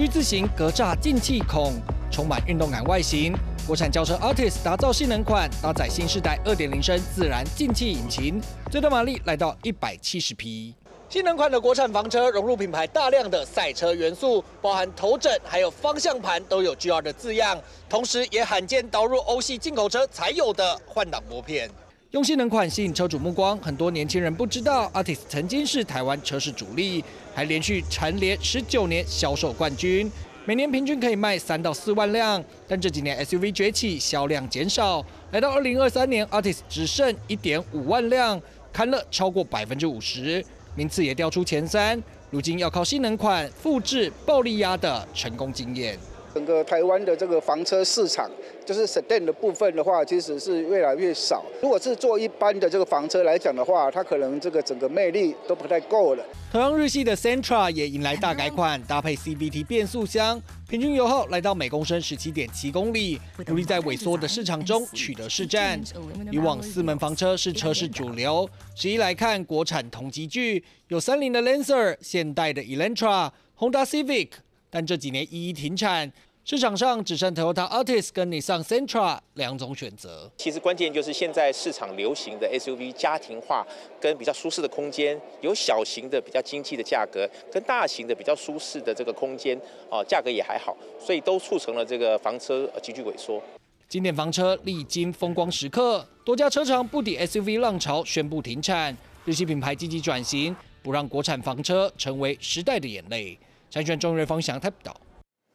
G 字型格栅进气孔，充满运动感外形。国产轿车 Altis 打造性能款，搭载新世代 2.0 升自然进气引擎，最大马力来到170匹。 性能款的国产房车融入品牌大量的赛车元素，包含头枕还有方向盘都有 GR 的字样，同时也罕见导入欧系进口车才有的换挡拨片。用性能款吸引车主目光，很多年轻人不知道 Altis 曾经是台湾车市主力，还连续蝉联19年销售冠军，每年平均可以卖3到4万辆。但这几年 SUV 崛起，销量减少，来到2023年 Altis 只剩 1.5 万辆，砍了超过 50%。 名次也掉出前三，如今要靠性能款复制暴力鸭的成功经验。整个台湾的这个房车市场，就是 sedan 的部分的话，其实是越来越少。如果是做一般的这个房车来讲的话，它可能这个整个魅力都不太够了。同样日系的 Sentra 也迎来大改款，搭配 CVT 变速箱，平均油耗来到每公升 17.7 公里，努力在萎缩的市场中取得市占。以往四门房车是车市主流，实际来看，国产同级距有30的 Lancer、现代的 Elantra、Honda Civic。 但这几年一一停产，市场上只剩 Toyota Altis 跟Nissan Sentra 两种选择。其实关键就是现在市场流行的 SUV 家庭化，跟比较舒适的空间，有小型的比较经济的价格，跟大型的比较舒适的这个空间，价格也还好，所以都促成了这个房车急剧萎缩。经典房车历经风光时刻，多家车厂不敌 SUV 浪潮，宣布停产。日系品牌积极转型，不让国产房车成为时代的眼泪。 陈炫、钟瑞芳、祥台报道。